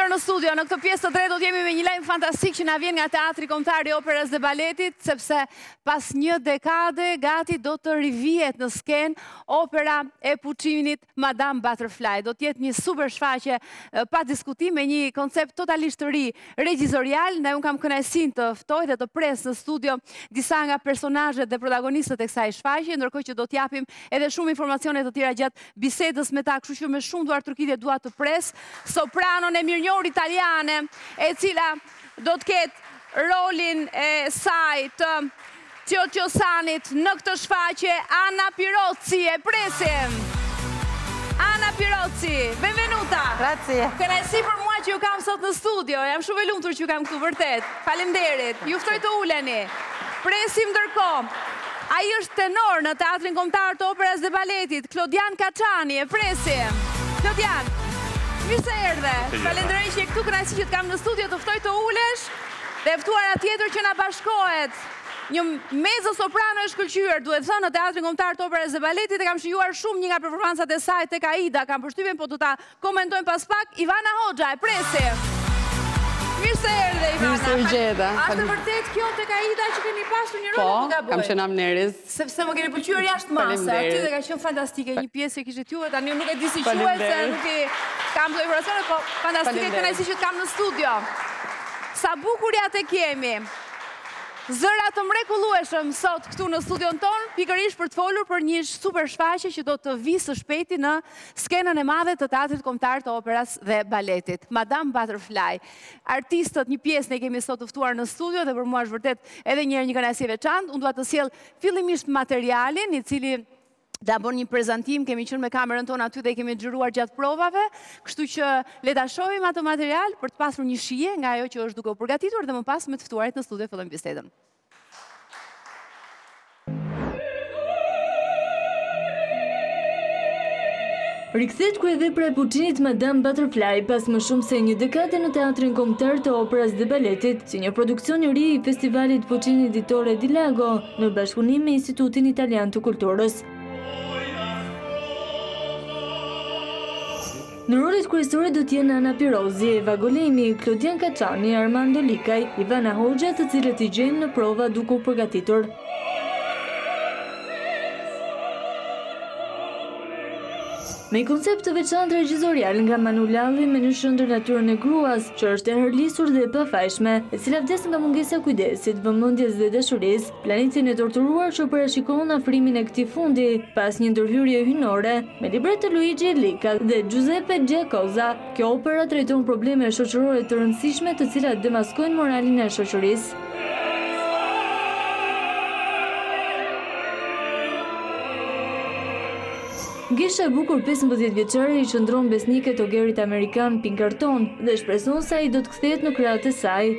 rikthyer në studio. Në këtë pjesë të tretë do të jemi me një lajm fantastik që na vjen nga Teatri Kombëtar i Operës dhe Baletit, sepse pas një dekade gati do të rivihet në skenë opera e Puccinit Madama Butterfly. Do të jetë një super shfaqje pa diskutim me një koncept totalisht të ri regjizorial. Ne un kam kënaqësinë të ftoj dhe të pres në studio disa nga personazhet dhe protagonistët e kësaj shfaqje, ndërkohë që do të japim edhe shumë informacione të tjera gjatë bisedës me ta, kështu që me shumë duar trokitje dua të pres sopranon e mirënjohur italiane, e cila do të ketë rolin e saj të Ciociosanit në këtë shfaqje, Ana Pirozzi, e presim. Ana Pirozzi, benvenuta. Grazie. Kënaqësi për mua që ju kam sot në studio, jam shumë e lumtur që ju kam këtu vërtet. Faleminderit. Ju ftoj të uleni. Presim ndërkohë. Ai është tenor në Teatrin Kombëtar të Operës dhe Baletit, Klotian Kacani, e presim. Klotian. Mirë se erdhe. Falenderoj që këtu kënaqësi që të kam në studio, të ftoj të ulesh dhe ftuara tjetër që na bashkohet. Një mezzo soprano e shkëlqyer, duhet thënë, në Teatrin Kombëtar të Operës dhe Baletit, e kam shijuar shumë një nga performancat e saj tek Aida, kam përshtypjen, po do ta komentojmë pas pak. Ivana Hoxhaj, e presim. Mirë se erdhe, Ivana. Mirë se u gjeta. A të vërtet kjo tek Aida që keni pasur një rol të gabuar? Po, kam qenë amneris. Sepse më keni pëlqyer jashtë mase. Aty dhe ka qenë fantastike, një pjesë e kishit ju, tani nuk e di si quhet, se nuk e kam do informacione, po fantastike kënaqësi që të kam në studio. Sa bukur ja te kemi. Zëra të mrekullueshëm sot këtu në studion ton, pikërisht për të folur për një super shfaqje që do të vijë së shpejti në skenën e madhe të Teatrit Kombëtar të Operës dhe Baletit, Madama Butterfly. Artistët një pjesë ne kemi sot të ftuar në studio dhe për mua është vërtet edhe një kënaqësi e veçantë. Unë dua të sjell fillimisht materialin, i cili da bën një prezantim, kemi qenë me kamerën tonë aty dhe kemi xhiruar gjatë provave, kështu që le ta shohim atë material për të pasur një shije nga ajo që është duke u përgatitur dhe më pas me të ftuarit në studio fillojmë bisedën. Rikthehet kryevepra e Puccinit Madama Butterfly pas më shumë se një dekade në Teatrin Kombëtar të Operës dhe Baletit, si një produksion i ri i Festivalit Puccini Ditore di Lago në bashkëpunim me Institutin Italian të Kulturës. Në rolet kryesore do të jenë Ana Pirozzi, Eva Golemi, Klotian Kacani, Armando Likaj, Ivana Hoxhaj, të cilët i gjejmë në prova duke u përgatitur. Me koncept të veçantë regjizorial nga Manu Lallu me në shëndër natyrën e gruas, që është e hërlisur dhe e pafajshme, e cila vdes nga mungesa kujdesit, vëmendjes dhe dashurisë, planetin e torturuar që parashikon afrimin e këtij fundi, pas një ndërhyrje hynore, me libret të Luigi Illica dhe Giuseppe Giacosa, kjo opera trajton probleme shoqërore të rëndësishme të cilat demaskojnë moralin e shoqërisë. Gesha e bukur 15 vjeçare i qëndron besnike të ogerit amerikan Pinkerton dhe shpreson se ai do të kthehet në krahët e saj.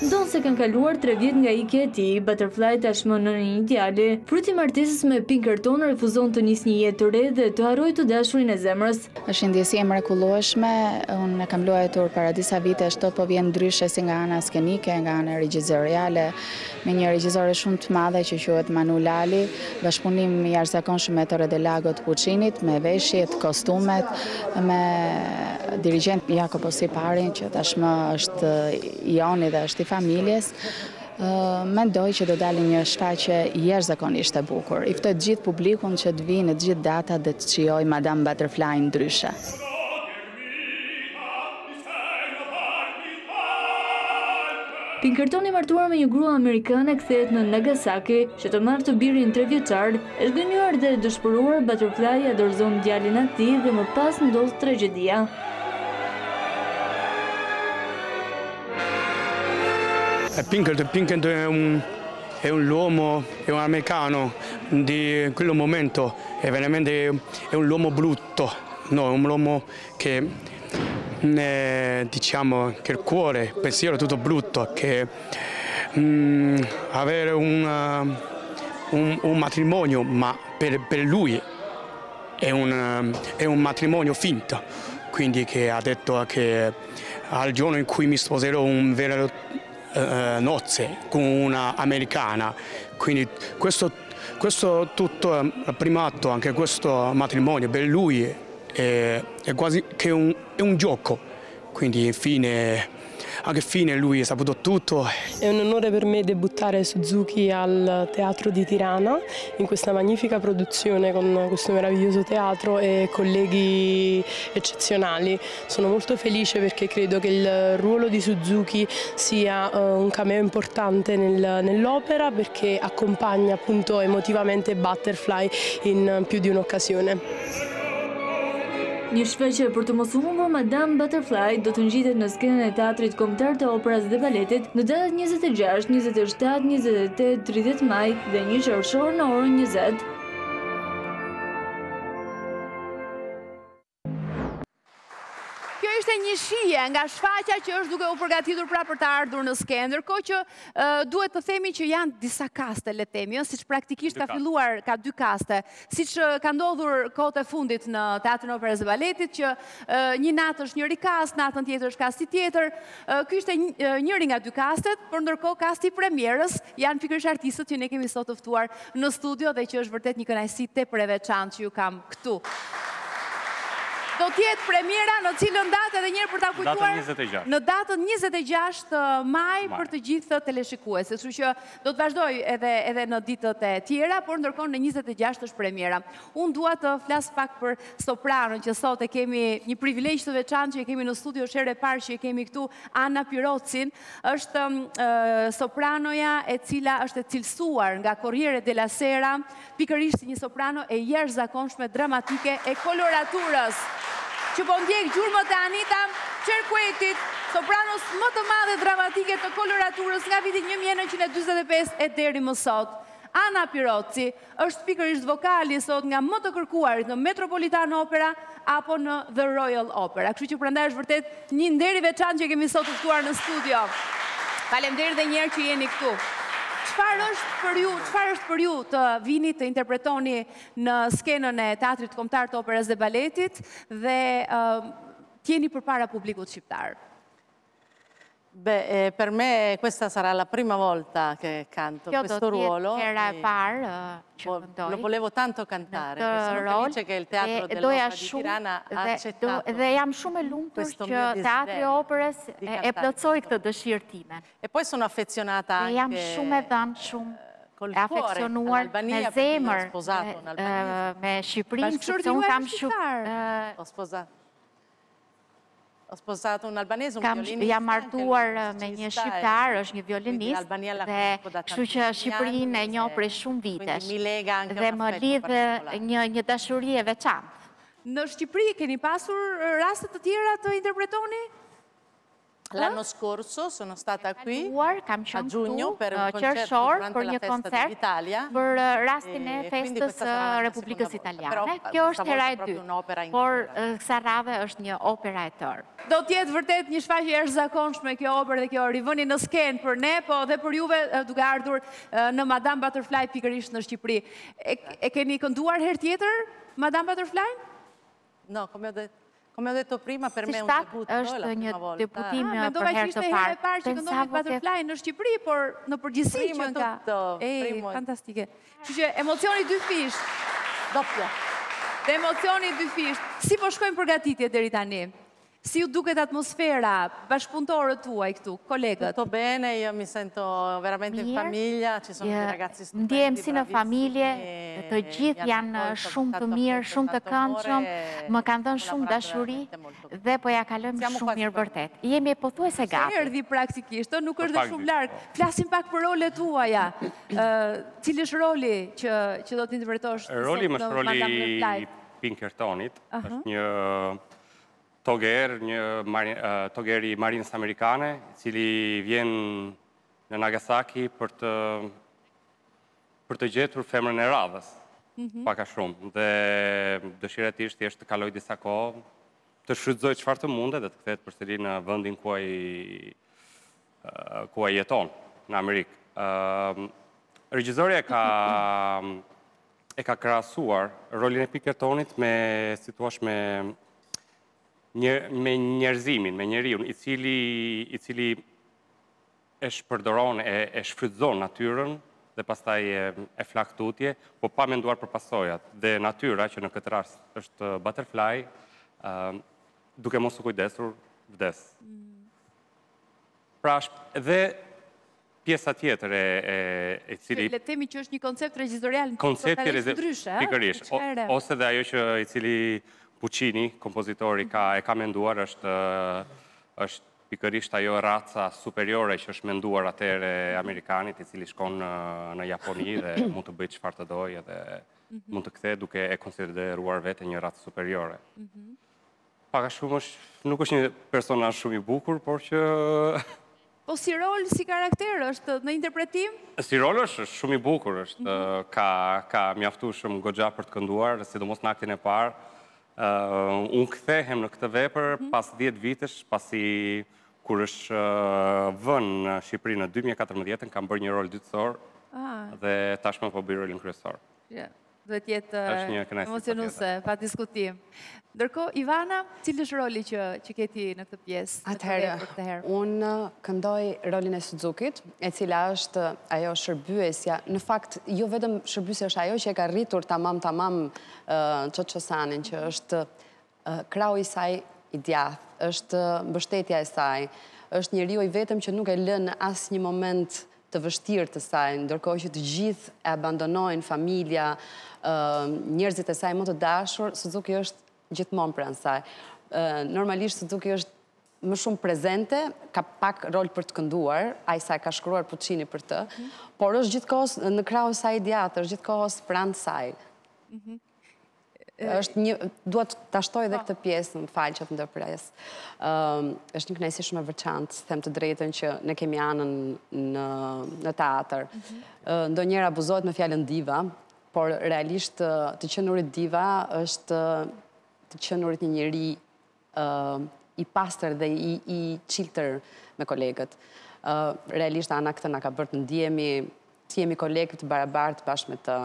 Ndonse se kanë kaluar 3 vjet nga ikja e tij, Butterfly tashmë në një ideale, fruti i martesës me Pinkerton refuzon të nisë një jetë të re dhe të harrojë të dashurin e zemrës. Është një ndjesi e mrekullueshme, unë e kam luajtur para disa vitesh, po vjen ndryshe si nga ana skenike, nga ana regjizoriale, me një regjizore shumë të madhe që quhet Manu Lallu, bashkëpunim i jashtëzakonshëm me Corriere della Sera të Puccinit, me veshjet, kostumet, me dirigent Jacopo Siparin, që tashmë është Joni dhe është i familjes. Mendoj që do dalin një shfaqje jashtëzakonisht e bukur. I ftoj të gjithë publikun që të vijë në të gjithë datat dhe të shijoj Madama Butterfly ndryshe. Pinkerton i martuar me një grua amerikane kthehet në Nagasaki, që të marrë të birin 3 vjeçar, është gënjur dhe dëshpëruar, Butterfly adorzon djalin atij dhe më pas ndodh tragjedia. Pinkerton è un uomo, è un americano di quel momento, è veramente un uomo brutto, no, un uomo che diciamo che il cuore, il pensiero è tutto brutto, che avere un matrimonio, ma per lui è un matrimonio finto, quindi che ha detto che al giorno in cui mi sposerò un vero nozze con una americana, quindi questo tutto primato, anche questo matrimonio per lui è quasi che è un gioco Quindi alla fine lui ha saputo tutto. È un onore per me debuttare Suzuki al Teatro di Tirana in questa magnifica produzione con questo meraviglioso teatro e colleghi eccezionali. Sono molto felice perché credo che il ruolo di Suzuki sia un cameo importante nell'opera perché accompagna appunto emotivamente Butterfly in più di un'occasione. Një shfaqje për të mos u humbur, Madama Butterfly do të ngjitet në skenën e Teatrit Kombëtar të Operas dhe Baletit në datat 26, 27, 28, 30 maj dhe 1:00 në orën 20. Kjo ishte një shije nga shfaqja që është duke u përgatitur pra për të ardhur në skenë, ndërkohë që duhet të themi që janë disa kaste, le të themi, siç praktikisht ka filluar ka dy kaste, siç ka ndodhur kohët e fundit në Teatrin e Operës dhe Baletit që një natë është njëri kast, natën tjetër është kasti tjetër. Ky ishte njëri nga dy kastet, por ndërkohë kasti i premierës janë pikërisht artistët që ne kemi sot të ftuar në studio dhe që është vërtet një kënaqësi tepër e veçantë që ju kam këtu. Do tjetë premiera në cilën datë edhe njerë për ta kujtuar në datën 26 maj për të gjithë teleshikues. Kështu që do të vazhdoj edhe në ditët e tjera, por ndërkohë në 26 është premiera. Unë dua të flas pak për sopranën që sot e kemi një privilegj të veçantë që e kemi në studio, herë e parë që e kemi këtu Ana Pirozzin, është sopranoja e cila është e cilësuar nga Corriere della Sera, pikërisht si një soprano e jashtëzakonshme dramatike e koloraturës. Që po ndjek gjurmët e Anita Cerquetit, sopranos më të madhe dramatike të koloraturës nga viti 1945 e deri më sot. Ana Pirozzi është pikërisht vokali sot nga më të kërkuarit në Metropolitan Opera apo në The Royal Opera. Kështu që prandaj është vërtet një nder i veçantë që kemi sot të ftuar në studio. Faleminderit edhe një herë që jeni këtu. Çfarë është për ju të vini të interpretoni në skenën e Teatrit Kombëtar të Operës dhe Baletit dhe t'jeni përpara publikut shqiptar? Beh, per me questa sarà la prima volta che canto questo ruolo. Lo volevo tanto cantare. Sono felice che il Teatro dell'Opera di Tirana ha accettato questo mio desiderio di cantare. E poi sono affezionata anche col cuore all'Albania perché mi ho sposato un albanese. Ho sposato un albanese, un violinista. Jam martuar me një shqiptar, është një violinist, dhe kështu që Shqipërinë e njoh prej shumë vitesh. Dhe më lidh një dashuri e veçantë. Në Shqipëri keni pasur raste të tjera të interpretoni? L'anno scorso sono stata qui a giugno per un concerto durante la festa dell'Italia e quindi questa sarà la seconda volta, però questa volta è proprio un'opera intera. Do tjetë vërtet një shfaqje e jashtëzakonshme kjo operë dhe kjo rivëni në skenë për ne, po dhe për juve duke ardhur në Madama Butterfly pikërisht në Shqipëri. E keni kënduar herë tjetër Madama Butterfly? No, come ho detto. Come ho detto prima, per me è un debutto, è la prima volta. Mendova që ishte herë e parë që këndonte Butterfly në Shqipëri, por në përgjithësi që nga... Fantastike. Që që emocioni dyfisht. Doppio. Dhe emocioni dyfisht. Si po shkojmë përgatitje deri tani? Si ju duket atmosfera, bashkëpunëtorët tuaj këtu, kolegët? Tutto bene, io mi sento veramente in famiglia, ci sono dei ragazzi stupendi, bravissimi. Ndjehem si në familje, të gjithë janë shumë të mirë, shumë të këndshëm, më kanë dhënë shumë dashuri dhe po ja kalojmë shumë mirë vërtet. Jemi pothuajse gati. Se erdhi praktikisht, nuk është dhe shumë larg. Flasim pak për rolet tuaja. Cili është roli që do të interpretosh? Roli më është roli i Pinkertonit, është një togher i marinës amerikane, cili vjen në Nagasaki për të gjetur femrën e radhës, paka shumë. Dhe dëshiret ishtë jeshtë të kaloj disa kohë, të shrydzoj qëfar të munde dhe të këthet përsëri në vëndin ku a jeton, në Amerikë. Regjizorja e ka krasuar rolin e Pinkertonit me situash me njerëzimin, me njeriun, i cili e shpërdoron, e shfrytëzon natyrën dhe pastaj e flak tutje, po pa menduar për pasojat. Dhe natyra, që në këtë rast është Butterfly, duke mos u kujdesur, vdes. Pra është edhe pjesa tjetër e cili... Le temi që është një koncept regjizorial në totalisht ndryshe, pikërisht. Ose dhe ajo që i cili Puccini, kompozitori, e ka menduar është pikërisht ajo raca superiore që është menduar atëre Amerikanit, i cili shkon në Japoni dhe mund të bëjt çfarë të dojë dhe mund të kthejë duke e konsideruar vete një racë superiore. Paka shumë nuk është një personazh shumë i bukur, por që... Po si rol, si karakter, është në interpretim? Si rol është shumë i bukur, është ka mjaftu shumë goxha për të kënduar, sidomos në aktin e parë. Unë kthehem në këtë vepër pas 10 vitesh, pasi... Kur është vënë në Shqipëri në 2014, kam bërë një rol dytësor dhe tashmë po bëj rolin kryesor. Duhet jetë emocionuese, pa diskutim. Ndërkohë, Ivana, cili është roli që ke ti në këtë pjesë? Atëherë, unë këndoj rolin e Suzukit, e cila është ajo shërbyesja. Në fakt, jo vetëm shërbyesja është ajo që e ka rritur tamam Çoçosanin, që është krau i saj i djathtë. Është mbështetja e saj, është njeriu i vetëm që nuk e lën në asnjë moment të vështirë të saj, ndërkohë që të gjithë e abandonojnë familja, njerëzit e saj më të dashur, Suzuki është gjithmonë pranë saj. Normalisht Suzuki është më shumë prezente, ka pak rol për të kënduar, ai sa ka shkruar Puccini për të, por është gjithkohës në krahun e saj djathtë, është gjithkohës pranë saj. Duat të ashtoj dhe këtë pjesë, më falë që të ndërpresë. Êshtë një kënaqësi shumë e veçantë, them të drejtën që ne kemi Anën në teatër. Ndonjëherë abuzohet me fjalën diva, por realisht të qenurit diva është të qenurit një njeri i pastër dhe i çiltër me kolegët. Realisht Ana këtë na ka bërë të ndihemi, të jemi kolegë të barabartë bashkë me të.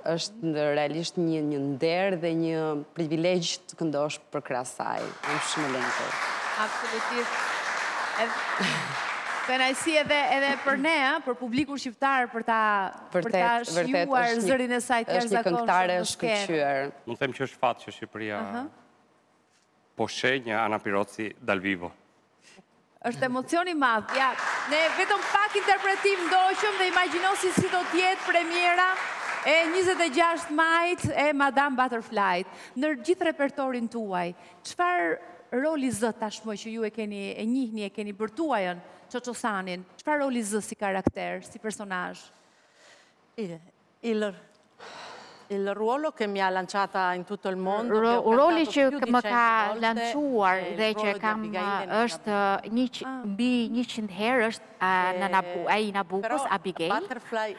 Është realisht një nder dhe një privilegj të këndosh për krasaj. Jam shumë lëngëtor. Absolutisht. Kënaqësi edhe për ne, për publikun shqiptar, për ta shijuar zërin e saj të jashtëzakonshëm. Është një këngëtare shkëlqyer. Mund them që është fat që Shqipëria po sheh një Ana Pirozzi dal vivo. Është emocion i madh. Ja, ne vetëm pak interpretim ndoqëm dhe imagjino si do të jetë premiera e 26 majt e Madama Butterfly. Në gjithë repertorin tuaj, çfarë roli zë tashmë që ju e njihni, e keni bërtuajën Çoçosanin, çfarë roli zë si karakter, si personazh? Il ruolo che mi ha lanciata in tutto il mondo. Ruoli që më ka lançuar dhe që kam është mbi 100 herë është Aina Bukës, Abigail. Por Butterfly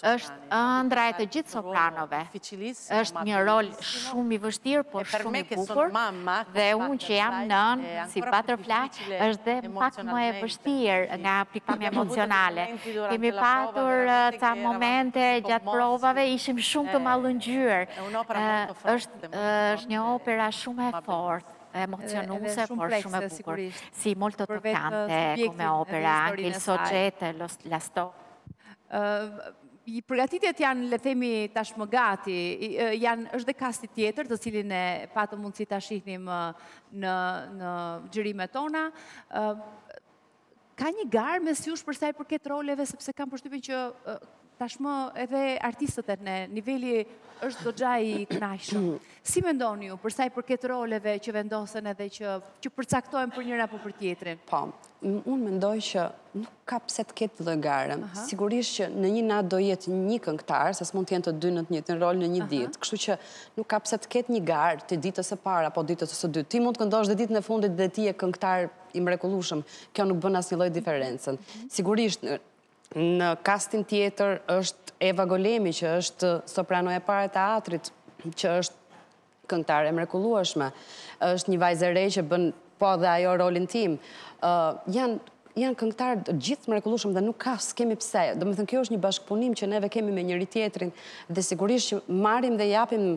është ëndra e të gjithë sopranove. Është një rol shumë i vështirë, por shumë i bukur. Dhe unë që jam nën, si Butterfly, është dhe pak më e vështirë nga pikpamja emocionale. Kemi patur ca momente gjatë provave, ishim shumë të mallëngjyrë. Është një opera shumë e fortë, emocianuese, por shumë e bukur. Si molto toccante, come opera, anche il soggetto, la storia. Përgatitjet janë, le themi tashmë gati, është dhe kasti tjetër, të cilin e patë mundësi ta shihnim në xhirimet tona. Ka një garë mes jush për sa i përket roleve, sepse kam përshtypjen që tashmë edhe artistët e ne, niveli është goxha i kënaqshëm. Si mendoni ju përsa i përket roleve që vendosen edhe që përcaktojnë për njëra apo për tjetrin? Po, unë mendoj që nuk ka pse të ketë llogare. Sigurisht që në një natë do jetë një këngëtar, se s'mund të jenë të dy në të njëjtin rol në një ditë. Kështu që nuk ka pse të ketë një garë të ditës së parë apo ditës së dytë. Ti mund të këndosh dhe ditën e fundit dhe ti je këngëtar i mrekullueshëm. Kjo nuk bën asnjë lloj diferencë. Sigurisht në kastin tjetër është Eva Golemi, që është soprano e parë e teatrit, që është këngëtare e mrekullueshme. Është një vajzë e re që bën po dhe ajo rolin tim. Janë këngëtarë gjithë mrekullueshëm dhe nuk ka s'kemi pse. Do me thënë, kjo është një bashkëpunim që neve kemi me njëri tjetrin dhe sigurisht që marrim dhe japim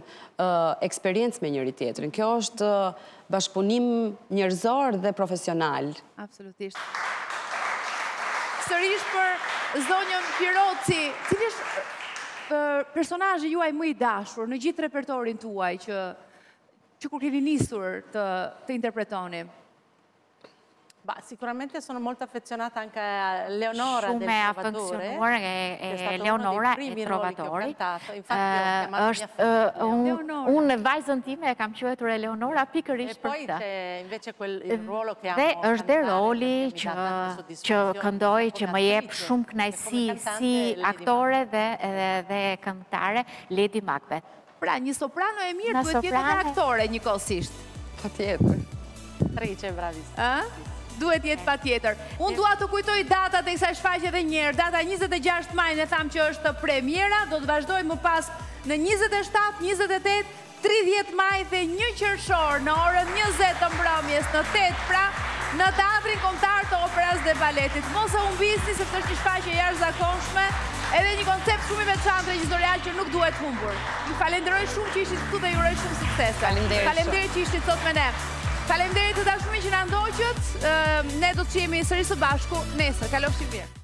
eksperiencë me njëri tjetrin. Kjo është bashkëpunim njerëzor dhe profesional. Absolutisht. Sërish për zonjën Pirozzi, cili është personazhi juaj më i dashur në gjithë repertorin tuaj që kur keni nisur të interpretoni? Sicuramente sono molto affezionata anche a Leonora del Trovatore. È stato Leonora uno dei primi ruoli che ho cantato. Infatti un vajzën time e kam quetur Leonora pikërisht për këtë. E poi c'è invece quel ruolo che amo cantare. Dhe është dhe roli që këndoj, që më jep shumë kënaqësi si aktore dhe këngëtare, Lady Macbeth. Pra, një soprano e mirë duhet të jetë edhe aktore njëkohësisht. Patjetër. Attrice bravissima. Duhet jetë pa tjetër. Unë dua të kujtoj datat e kësaj shfaqje edhe një herë. Data 26 maj ne tham që është premiera, do të vazhdoj më pas në 27, 28, 30 maj dhe 1 qershor në orën 20 të mbrëmjes në 8 pra në Teatrin Kombëtar të Operas dhe Baletit. Mos e humbisni sepse është një shfaqje jashtëzakonshme, edhe një koncept shumë i veçantë regjizorial që nuk duhet humbur. Ju falenderoj shumë që ishit këtu dhe ju uroj shumë sukses. Faleminderit që ishit sot me ne. Faleminderit të dashurve që na ndoqët. Ne do të jemi sërish së bashku nesër. Kalofshi mirë.